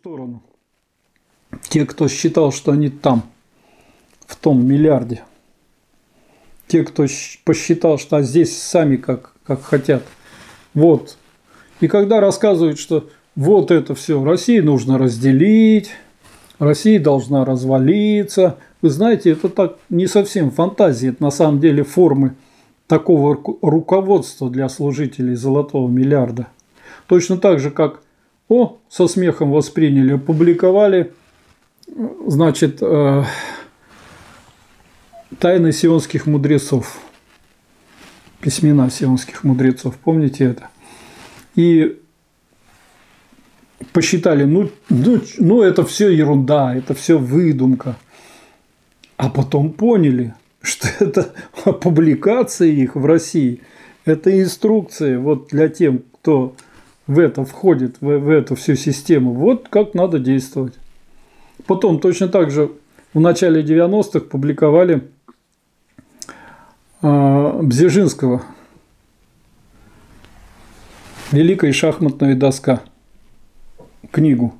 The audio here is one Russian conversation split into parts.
сторону. Те, кто считал, что они там, в том миллиарде. Те, кто посчитал, что здесь сами как хотят. Вот. И когда рассказывают, что вот это все, Россию нужно разделить, Россия должна развалиться. Вы знаете, это так не совсем фантазии, это на самом деле формы такого руководства для служителей золотого миллиарда. Точно так же, как «О!» со смехом восприняли, опубликовали, значит, «Тайны сионских мудрецов», письмена сионских мудрецов, помните это? И посчитали, ну это все ерунда, это все выдумка. А потом поняли, что это публикация их в России, это инструкция вот для тем, кто в это входит, в эту всю систему, вот как надо действовать. Потом точно так же в начале 90-х публиковали Бжезинского «Великая шахматная доска», книгу.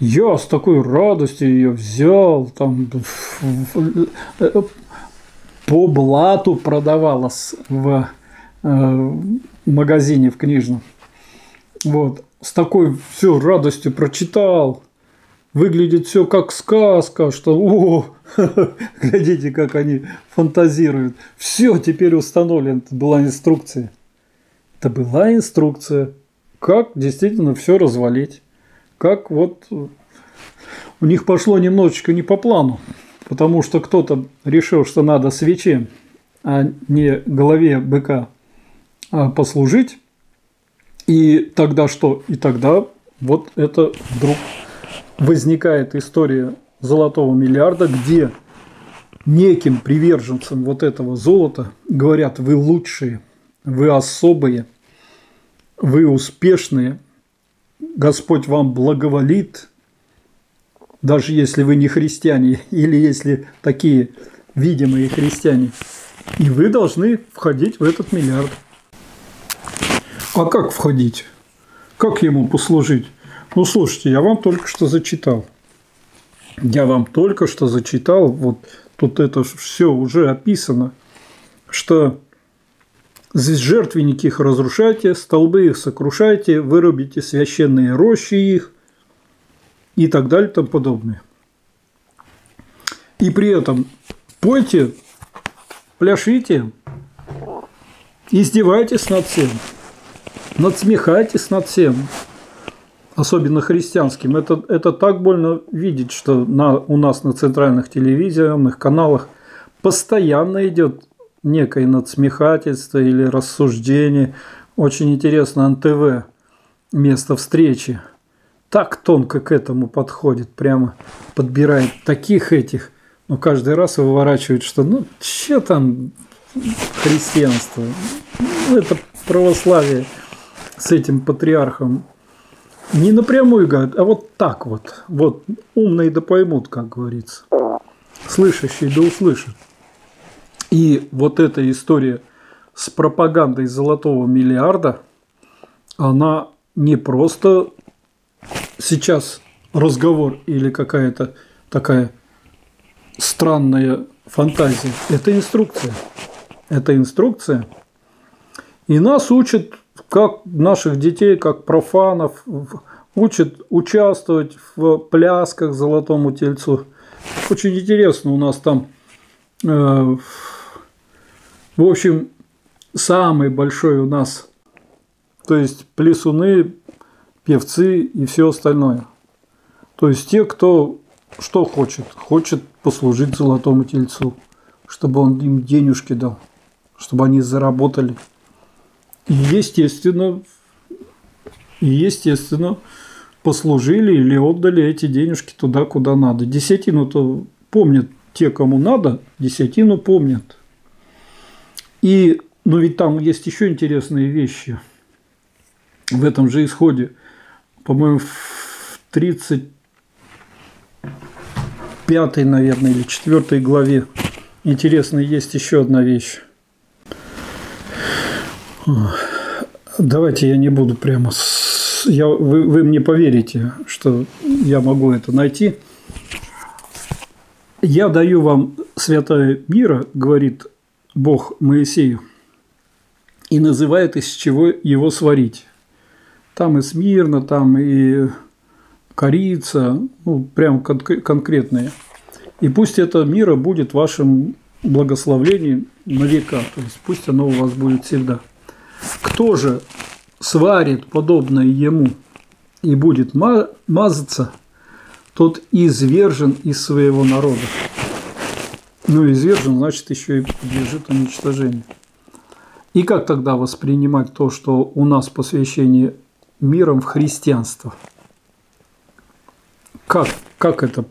Я с такой радостью ее взял, там по блату продавалась в магазине в книжном. Вот, с такой все радостью прочитал. Выглядит все как сказка, что о, глядите, как они фантазируют. Все, теперь установлено. Это была инструкция. Это была инструкция, как действительно все развалить. Как вот у них пошло немножечко не по плану, потому что кто-то решил, что надо свече, а не голове быка послужить. И тогда что? И тогда вот это вдруг возникает история золотого миллиарда, где неким приверженцам вот этого золота говорят: вы лучшие, вы особые, вы успешные, Господь вам благоволит, даже если вы не христиане или если такие видимые христиане, и вы должны входить в этот миллиард. А как входить? Как ему послужить? Ну, слушайте, я вам только что зачитал. Я вам только что зачитал, вот тут это все уже описано, что жертвенники их разрушайте, столбы их сокрушайте, вырубите священные рощи их и так далее и тому подобное. И при этом пойте, пляшите, издевайтесь над всем, надсмехайтесь над всем, особенно христианским. Это так больно видеть, что у нас на центральных телевизионных каналах постоянно идет некое надсмехательство или рассуждение. Очень интересно, НТВ «Место встречи» так тонко к этому подходит, прямо подбирает таких этих, но каждый раз выворачивает, что ну че там христианство, это православие с этим патриархом. Не напрямую говорят, а вот так вот. Вот умные да поймут, как говорится. Слышащие да услышат. И вот эта история с пропагандой золотого миллиарда, она не просто сейчас разговор или какая-то такая странная фантазия. Это инструкция. Это инструкция. И нас учат, как наших детей, как профанов, учат участвовать в плясках золотому тельцу. Очень интересно у нас там... В общем, самый большой у нас, то есть плясуны, певцы и все остальное. То есть те, кто что хочет, хочет послужить золотому тельцу, чтобы он им денежки дал, чтобы они заработали. И естественно, послужили или отдали эти денежки туда, куда надо. Десятину-то помнят те, кому надо, десятину помнят. И, но ведь там есть еще интересные вещи. В этом же исходе, по-моему, в 35-й, наверное, или 4-й главе интересно есть еще одна вещь. Давайте я не буду прямо вы мне поверите, что я могу это найти. «Я даю вам святая мира, — говорит Бог Моисею, — и называет, из чего его сварить». Там и смирно, там и корица, ну, прям конкретные. «И пусть это мира будет вашим благословением на века», то есть пусть оно у вас будет всегда. «Кто же сварит подобное ему и будет мазаться, тот извержен из своего народа». Ну, извержен, значит, еще и подлежит уничтожению. И как тогда воспринимать то, что у нас посвящение миром в христианство? Как это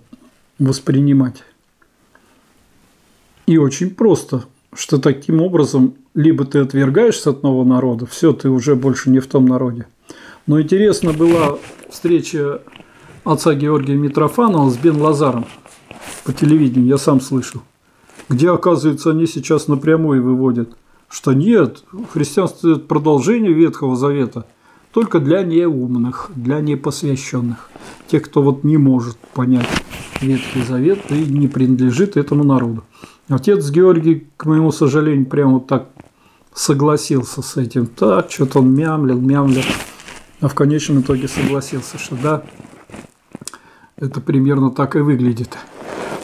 воспринимать? И очень просто, что таким образом либо ты отвергаешься от нового народа, все, ты уже больше не в том народе. Но интересно была встреча отца Георгия Митрофанова с Бен Лазаром по телевидению, я сам слышал, где, оказывается, они сейчас напрямую выводят, что нет, христианство – это продолжение Ветхого Завета, только для неумных, для непосвященных, тех, кто вот не может понять Ветхий Завет и не принадлежит этому народу. Отец Георгий, к моему сожалению, прямо так согласился с этим, так, что-то он мямлил, а в конечном итоге согласился, что да, это примерно так и выглядит.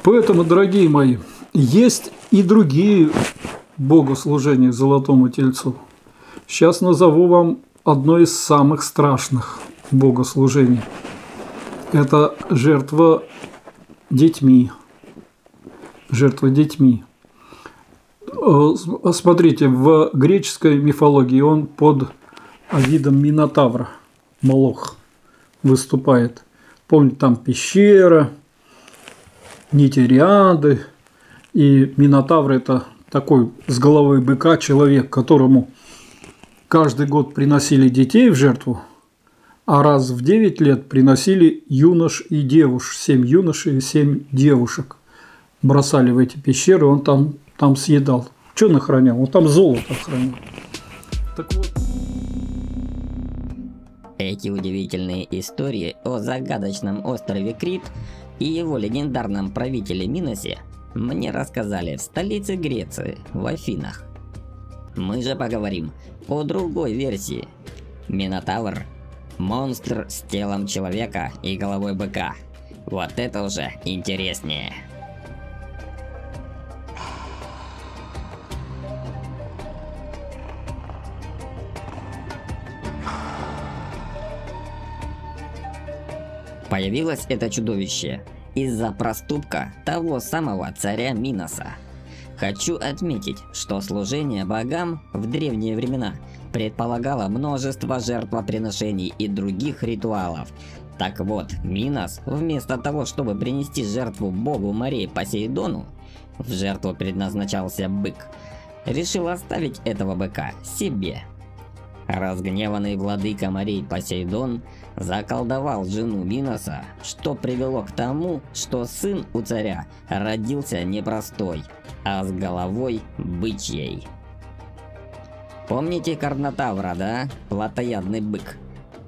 Поэтому, дорогие мои, есть и другие богослужения Золотому Тельцу. Сейчас назову вам одно из самых страшных богослужений. Это жертва детьми. Жертва детьми. Смотрите, в греческой мифологии он под видом Минотавра, Молох, выступает. Помните, там пещера, нити Ариады, и Минотавр – это такой с головой быка человек, которому каждый год приносили детей в жертву, а раз в 9 лет приносили юнош и девуш, 7 юношей и 7 девушек. Бросали в эти пещеры, он там съедал. Что он охранял? Он там золото охранял. Так вот. Эти удивительные истории о загадочном острове Крит и его легендарном правителе Миносе мне рассказали в столице Греции, в Афинах. Мы же поговорим о другой версии. Минотавр – монстр с телом человека и головой быка. Вот это уже интереснее. Появилось это чудовище из-за проступка того самого царя Миноса. Хочу отметить, что служение богам в древние времена предполагало множество жертвоприношений и других ритуалов. Так вот, Минос, вместо того, чтобы принести жертву богу морей Посейдону, в жертву предназначался бык, решил оставить этого быка себе. Разгневанный владыка морей Посейдон заколдовал жену Миноса, что привело к тому, что сын у царя родился непростой, а с головой бычьей. Помните Карнотавра, да? Плотоядный бык.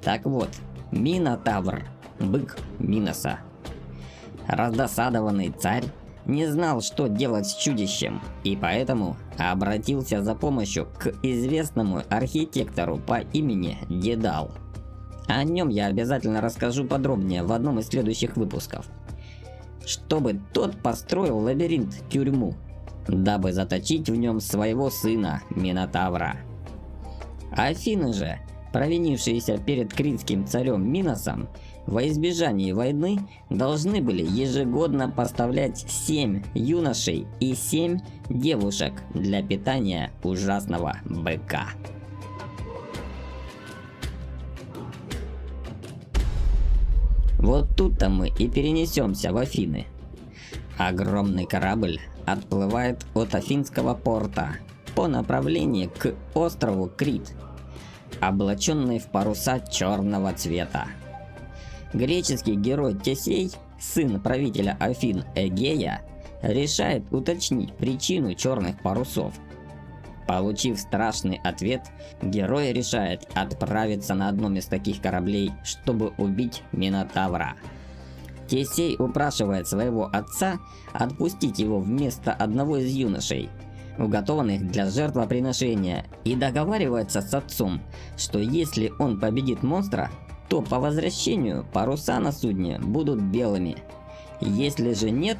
Так вот, Минотавр – бык Миноса. Раздосадованный царь не знал, что делать с чудищем, и поэтому обратился за помощью к известному архитектору по имени Дедал. О нем я обязательно расскажу подробнее в одном из следующих выпусков. Чтобы тот построил лабиринт-тюрьму, дабы заточить в нем своего сына Минотавра. Афины же, провинившиеся перед критским царем Миносом, во избежание войны должны были ежегодно поставлять 7 юношей и 7 девушек для питания ужасного быка. Вот тут-то мы и перенесемся в Афины. Огромный корабль отплывает от афинского порта по направлению к острову Крит, облаченный в паруса черного цвета. Греческий герой Тесей, сын правителя Афин Эгея, решает уточнить причину черных парусов. Получив страшный ответ, герой решает отправиться на одном из таких кораблей, чтобы убить Минотавра. Тесей упрашивает своего отца отпустить его вместо одного из юношей, уготованных для жертвоприношения, и договаривается с отцом, что если он победит монстра, то по возвращению паруса на судне будут белыми, если же нет,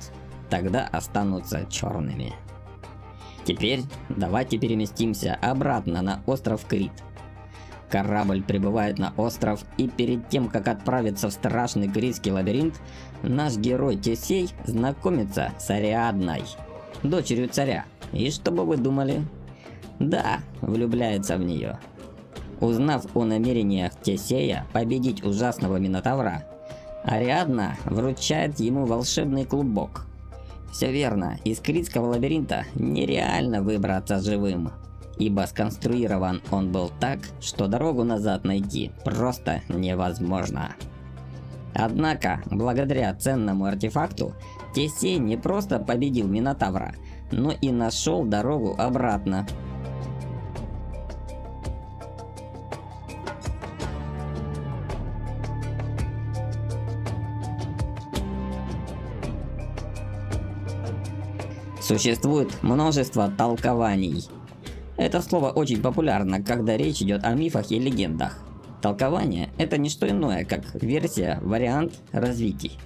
тогда останутся черными. Теперь давайте переместимся обратно на остров Крит. Корабль прибывает на остров, и перед тем, как отправиться в страшный критский лабиринт, наш герой Тесей знакомится с Ариадной, дочерью царя, и, что бы вы думали? Да, влюбляется в нее. Узнав о намерениях Тесея победить ужасного Минотавра, Ариадна вручает ему волшебный клубок. Все верно, из критского лабиринта нереально выбраться живым, ибо сконструирован он был так, что дорогу назад найти просто невозможно. Однако, благодаря ценному артефакту, Тесей не просто победил Минотавра, но и нашел дорогу обратно. Существует множество толкований. Это слово очень популярно, когда речь идет о мифах и легендах. Толкование – это не что иное, как версия, вариант, развитий.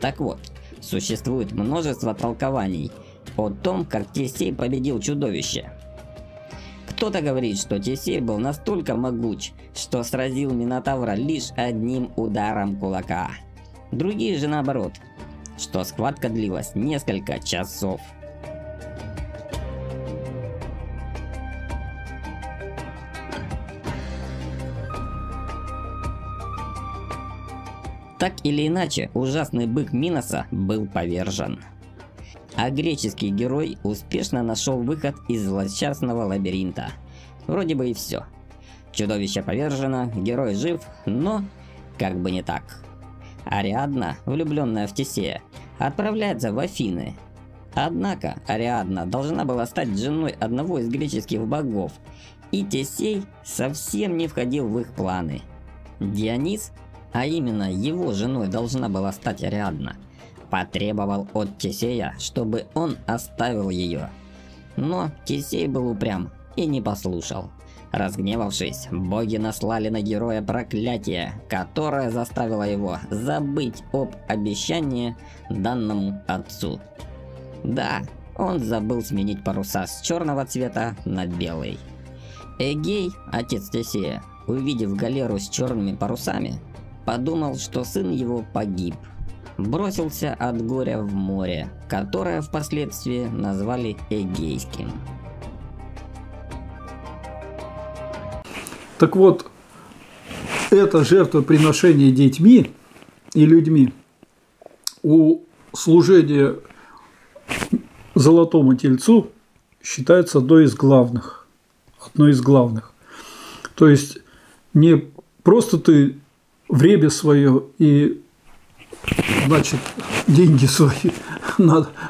Так вот, существует множество толкований о том, как Тесей победил чудовище. Кто-то говорит, что Тесей был настолько могуч, что сразил Минотавра лишь одним ударом кулака. Другие же наоборот, что схватка длилась несколько часов. Так или иначе, ужасный бык Миноса был повержен, а греческий герой успешно нашел выход из злосчастного лабиринта. Вроде бы и все. Чудовище повержено, герой жив, но как бы не так. Ариадна, влюбленная в Тесея, отправляется в Афины. Однако Ариадна должна была стать женой одного из греческих богов, и Тесей совсем не входил в их планы. Дионис, а именно его женой должна была стать Ариадна, потребовал от Тесея, чтобы он оставил ее. Но Тесей был упрям и не послушал. Разгневавшись, боги наслали на героя проклятие, которое заставило его забыть об обещании данному отцу. Да, он забыл сменить паруса с черного цвета на белый. Эгей, отец Тесея, увидев галеру с черными парусами, подумал, что сын его погиб. Бросился от горя в море, которое впоследствии назвали Эгейским. Так вот, это жертвоприношение детьми и людьми у служения золотому тельцу считается одной из главных. То есть не просто ты время свое и, значит, деньги свои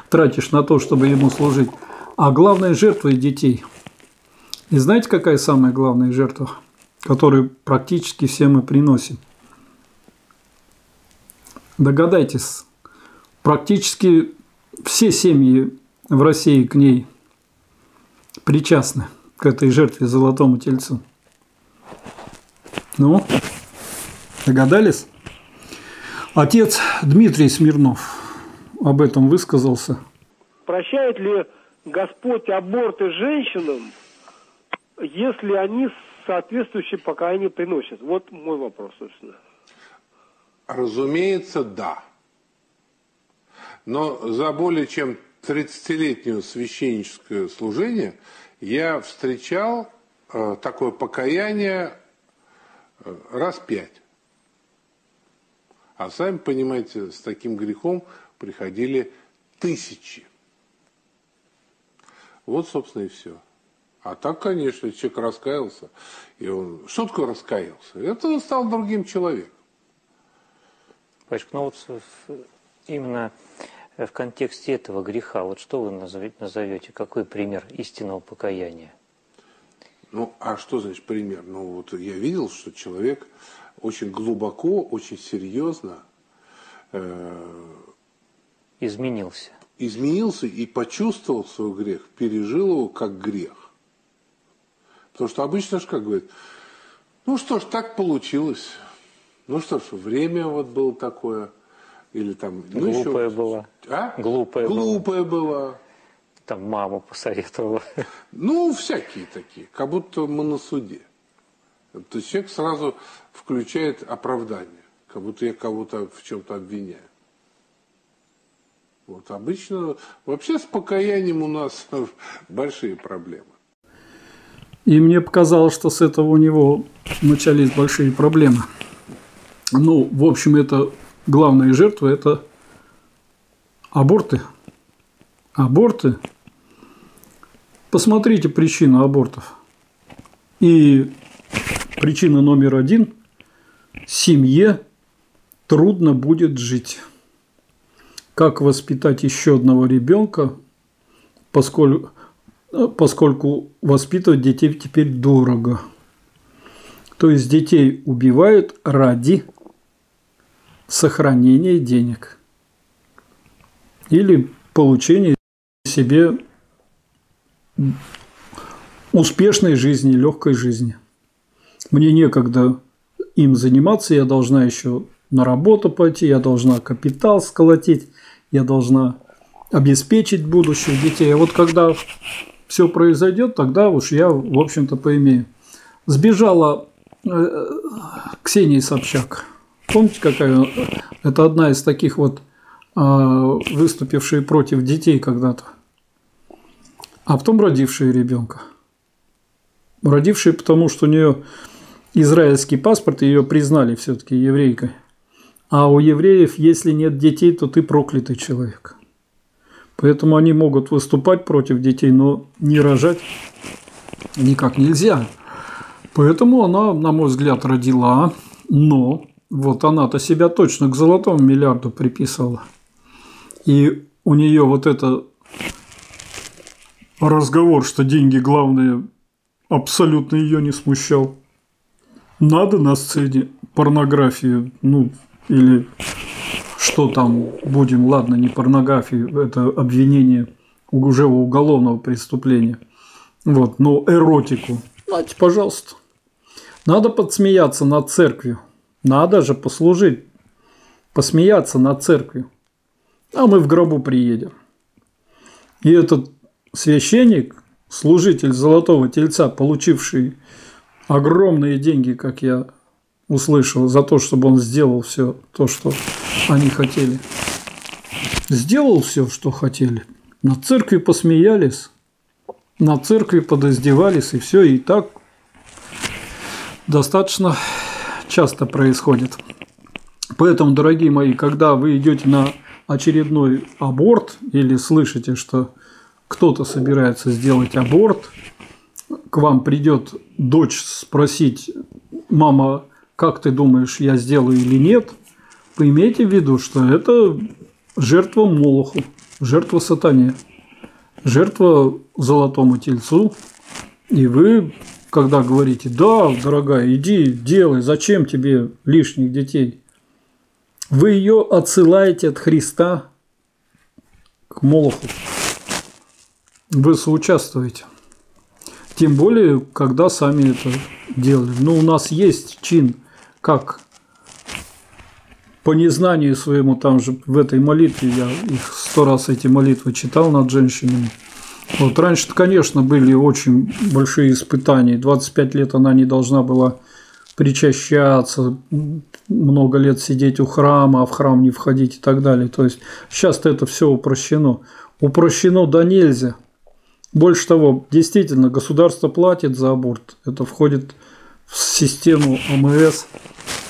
тратишь на то, чтобы ему служить, а главная жертва — детей. И знаете, какая самая главная жертва, которую практически все мы приносим? Догадайтесь, практически все семьи в России к ней причастны, к этой жертве золотому тельцу. Ну, догадались? Отец Дмитрий Смирнов об этом высказался. Прощает ли Господь аборты женщинам, если они соответствующие покаяния приносят? Вот мой вопрос, собственно. Разумеется, да. Но за более чем 30-летнее священническое служение я встречал такое покаяние раз 5. А сами понимаете, с таким грехом приходили тысячи. Вот, собственно, и все. А так, конечно, человек раскаялся. И он... Что такое раскаялся? Это он стал другим человеком. Пачка, ну вот именно в контексте этого греха, вот что вы назовете, какой пример истинного покаяния? Ну, а что значит пример? Ну, вот я видел, что человек очень глубоко, очень серьезно изменился. Изменился и почувствовал свой грех, пережил его как грех. Потому что обычно же как говорит, ну что ж, так получилось. Ну что ж, время вот было такое. Или там... Глупая была. А? Глупая была. Там мама посоветовала. Ну, всякие такие, как будто мы на суде. То есть человек сразу включает оправдание, как будто я кого-то в чем-то обвиняю. Вот обычно вообще с покаянием у нас большие проблемы. И мне показалось, что с этого у него начались большие проблемы. Ну, в общем, это главная жертва – это аборты. Аборты. Посмотрите причину абортов. И причина номер один – семье трудно будет жить. Как воспитать еще одного ребенка, поскольку воспитывать детей теперь дорого. То есть детей убивают ради сохранения денег или получения себе успешной жизни, легкой жизни. Мне некогда им заниматься, я должна еще на работу пойти, я должна капитал сколотить, я должна обеспечить будущее детей. А вот когда все произойдет, тогда уж я, в общем-то, поимею. Сбежала Ксения Собчак. Помните, какая? Это одна из таких вот выступивших против детей когда-то. А потом родившая ребенка. Родившая, потому что у нее израильский паспорт, ее признали все-таки еврейкой. А у евреев, если нет детей, то ты проклятый человек. Поэтому они могут выступать против детей, но не рожать никак нельзя. Поэтому она, на мой взгляд, родила, но вот она-то себя точно к золотому миллиарду приписала. И у нее вот это разговор, что деньги главные, абсолютно ее не смущал. Надо на сцене порнографию, ну... Или что там будем, ладно, не порнографию, это обвинение уже уголовного преступления. Вот, но эротику. Знаете, пожалуйста. Надо подсмеяться над церковью. Надо же послужить. Посмеяться над церковью. А мы в гробу приедем. И этот священник, служитель Золотого Тельца, получивший огромные деньги, как я услышал, за то, чтобы он сделал все то, что они хотели. Сделал все, что хотели. На церкви посмеялись, на церкви подоздевались, и все, и так достаточно часто происходит. Поэтому, дорогие мои, когда вы идете на очередной аборт или слышите, что кто-то собирается сделать аборт, к вам придет дочь спросить: мама, как ты думаешь, я сделаю или нет, поимейте в виду, что это жертва Молоху, жертва сатане, жертва Золотому Тельцу. И вы, когда говорите: да, дорогая, иди, делай, зачем тебе лишних детей, вы ее отсылаете от Христа к Молоху. Вы соучаствуете. Тем более, когда сами это делали. Но у нас есть чин, как по незнанию своему, там же в этой молитве, я их 100 раз эти молитвы читал над женщинами. Вот раньше-то, конечно, были очень большие испытания. 25 лет она не должна была причащаться, много лет сидеть у храма, а в храм не входить и так далее. То есть сейчас-то это все упрощено. Упрощено да нельзя. Больше того, действительно, государство платит за аборт. Это входит в систему ОМС.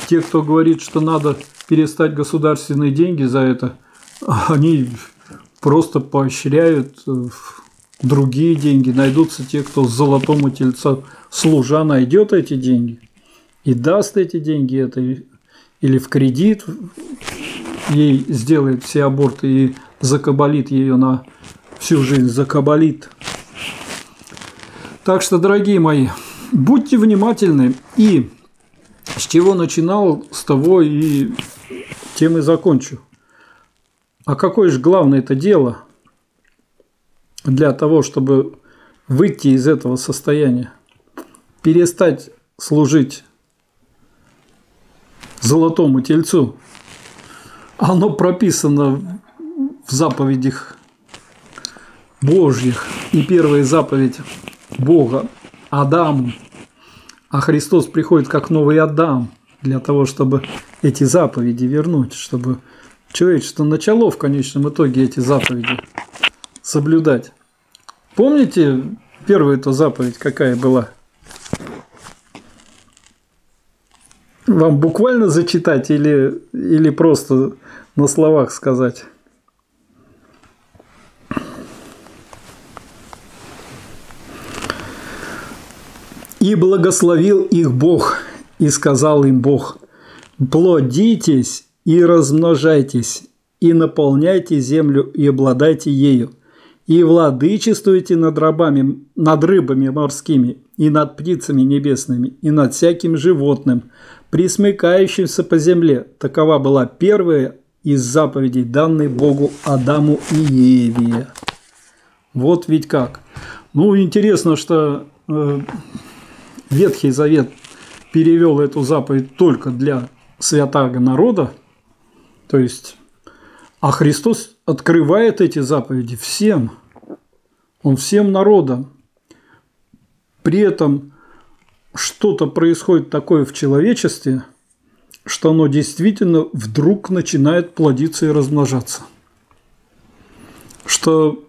Те, кто говорит, что надо перестать государственные деньги за это, они просто поощряют другие деньги. Найдутся те, кто Золотому Тельцу служа найдет эти деньги и даст эти деньги этой, или в кредит ей сделает все аборты и закабалит ее на всю жизнь, закабалит. Так что, дорогие мои, Будьте внимательны, и с чего начинал, с того и тем и закончу. А какое же главное это дело для того, чтобы выйти из этого состояния, перестать служить золотому тельцу? Оно прописано в заповедях Божьих. И первая заповедь Бога Адаму. А Христос приходит как новый Адам для того, чтобы эти заповеди вернуть, чтобы человечество начало в конечном итоге эти заповеди соблюдать. Помните первую-то заповедь, какая была? Вам буквально зачитать или просто на словах сказать? «И благословил их Бог, и сказал им Бог, плодитесь и размножайтесь, и наполняйте землю, и обладайте ею, и владычествуйте над рыбами морскими, и над птицами небесными, и над всяким животным, пресмыкающимся по земле». Такова была первая из заповедей, данной Богу Адаму и Еве. Вот ведь как. Ну, интересно, что Ветхий Завет перевел эту заповедь только для святаго народа, то есть, а Христос открывает эти заповеди всем, Он всем народам. При этом что-то происходит такое в человечестве, что оно действительно вдруг начинает плодиться и размножаться. Что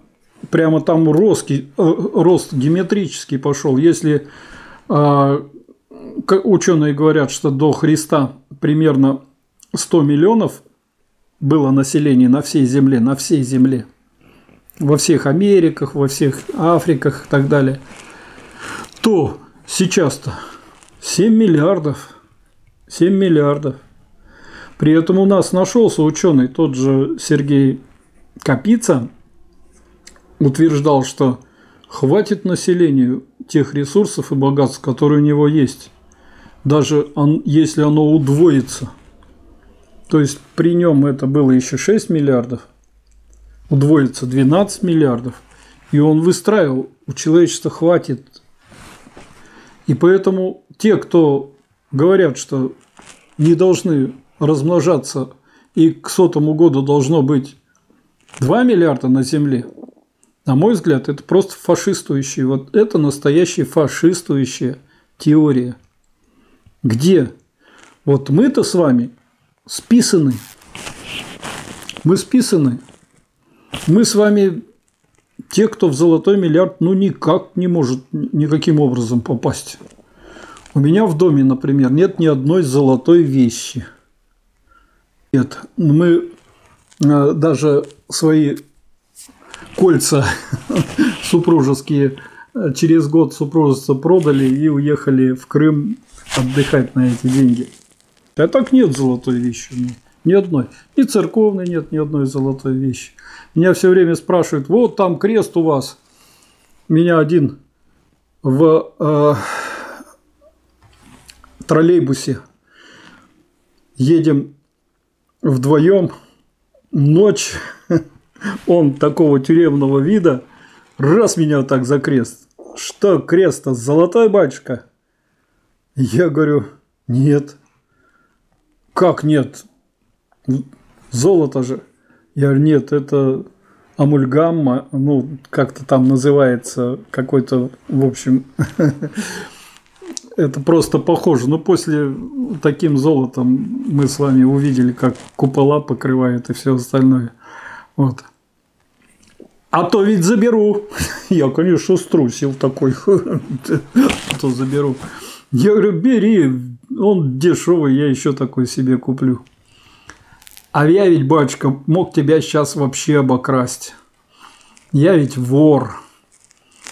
прямо там рост геометрический пошел. Если ученые говорят, что до Христа примерно 100 миллионов было население на всей земле, во всех Америках, во всех Африках и так далее, то сейчас-то 7 миллиардов. 7 миллиардов. При этом у нас нашелся ученый, тот же Сергей Капица, утверждал, что хватит населению тех ресурсов и богатств, которые у него есть, даже если оно удвоится. То есть при нем это было еще 6 миллиардов, удвоится 12 миллиардов. И он выстраивал, у человечества хватит. И поэтому те, кто говорят, что не должны размножаться, и к 100-му году должно быть 2 миллиарда на земле, на мой взгляд, это просто фашистующие, вот это настоящая фашистующая теория. Где? Вот мы-то с вами списаны. Мы списаны. Мы с вами те, кто в золотой миллиард, ну никак не может никаким образом попасть. У меня в доме, например, нет ни одной золотой вещи. Нет. Мы даже свои кольца супружеские через год супружества продали и уехали в Крым отдыхать на эти деньги. А так нет золотой вещи, ни одной. Ни церковной нет, ни одной золотой вещи. Меня все время спрашивают, вот там крест у вас. Меня один в троллейбусе, едем вдвоем, ночь. Он такого тюремного вида, раз меня так за крест. Что крест-то, золотой, батюшка? Я говорю, нет. Как нет? Золото же. Я говорю, нет, это амульгамма, ну, как-то там называется, какой-то, в общем, это просто похоже. Но после таким золотом мы с вами увидели, как купола покрывает и все остальное. Вот. А то ведь заберу. Я, конечно, струсил такой. А то заберу. Я говорю, бери. Он дешевый, я еще такой себе куплю. А я ведь, батюшка, мог тебя сейчас вообще обокрасть. Я ведь вор.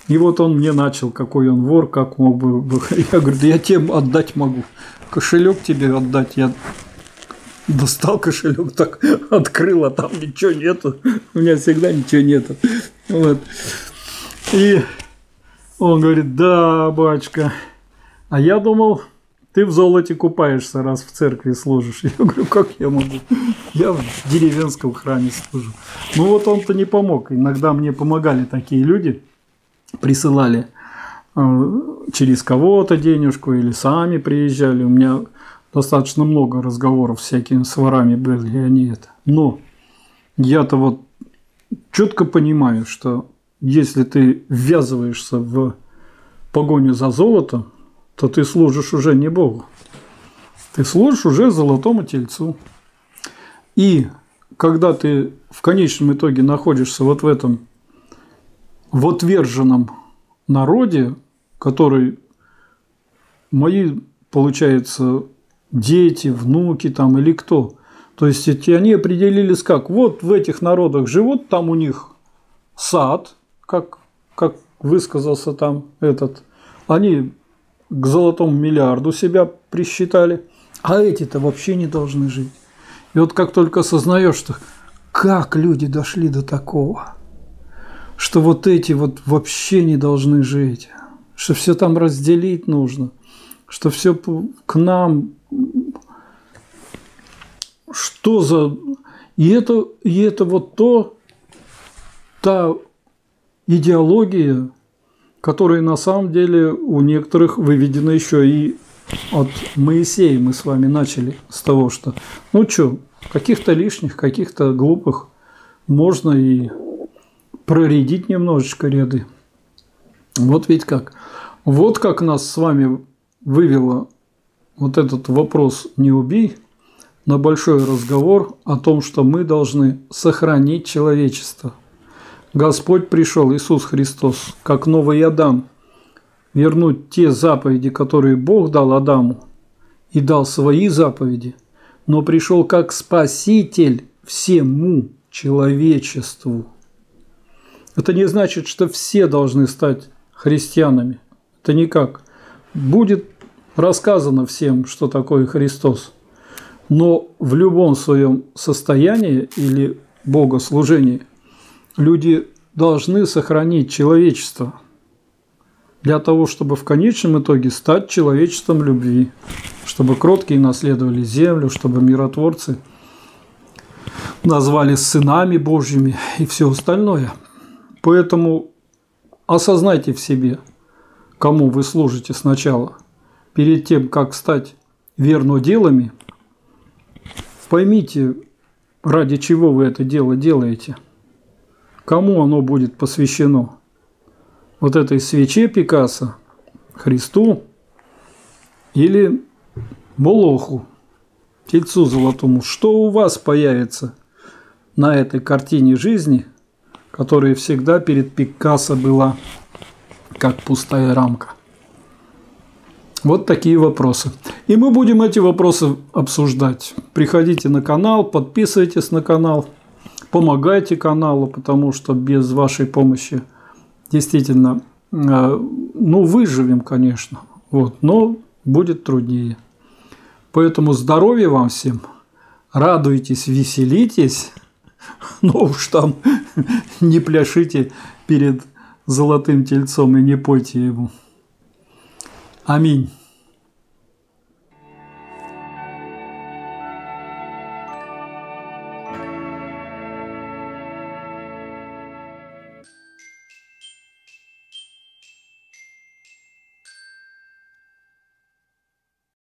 И вот он мне начал, какой он вор, как мог бы. Я говорю, да я тебе отдать могу. Кошелек тебе отдать. Я достал кошелек, так открыл, а там ничего нету. У меня всегда ничего нету. Вот. И он говорит, да, бачка, А я думал, ты в золоте купаешься, раз в церкви служишь. Я говорю, как я могу? Я в деревенском храме служу. Ну вот он-то не помог. Иногда мне помогали такие люди, присылали через кого-то денежку или сами приезжали. У меня достаточно много разговоров всякими с ворами были, и они это. Но я-то вот четко понимаю, что если ты ввязываешься в погоню за золотом, то ты служишь уже не Богу. Ты служишь уже золотому тельцу. И когда ты в конечном итоге находишься вот в этом в отверженном народе, который мои, получается, дети, внуки там или кто, то есть они определились как, вот в этих народах живут, там у них сад, как высказался там этот, они к золотому миллиарду себя присчитали, а эти-то вообще не должны жить. И вот как только осознаешь, что как люди дошли до такого, что вот эти вот вообще не должны жить, что все там разделить нужно, что все к нам, что за... И это вот та идеология, которая на самом деле у некоторых выведена еще и от Моисея. Мы с вами начали с того, что ну что, каких-то лишних, каких-то глупых можно и проредить немножечко ряды. Вот ведь как. Вот как нас с вами вывело вот этот вопрос «не убей» на большой разговор о том, что мы должны сохранить человечество. Господь пришел, Иисус Христос, как новый Адам, вернуть те заповеди, которые Бог дал Адаму, и дал свои заповеди, но пришел как Спаситель всему человечеству. Это не значит, что все должны стать христианами. Это никак. Будет рассказано всем, что такое Христос, но в любом своем состоянии или богослужении люди должны сохранить человечество для того, чтобы в конечном итоге стать человечеством любви, чтобы кроткие наследовали землю, чтобы миротворцы назвали сынами Божьими и все остальное. Поэтому осознайте в себе, кому вы служите сначала, перед тем, как стать верноделами, поймите, ради чего вы это дело делаете. Кому оно будет посвящено? Вот этой свече Пикассо, Христу или Молоху, тельцу золотому? Что у вас появится на этой картине жизни, которая всегда перед Пикассо была как пустая рамка? Вот такие вопросы. И мы будем эти вопросы обсуждать. Приходите на канал, подписывайтесь на канал. Помогайте каналу, потому что без вашей помощи действительно, ну, выживем, конечно, вот, но будет труднее. Поэтому здоровья вам всем, радуйтесь, веселитесь, но уж там не пляшите перед золотым тельцом и не пойте ему. Аминь.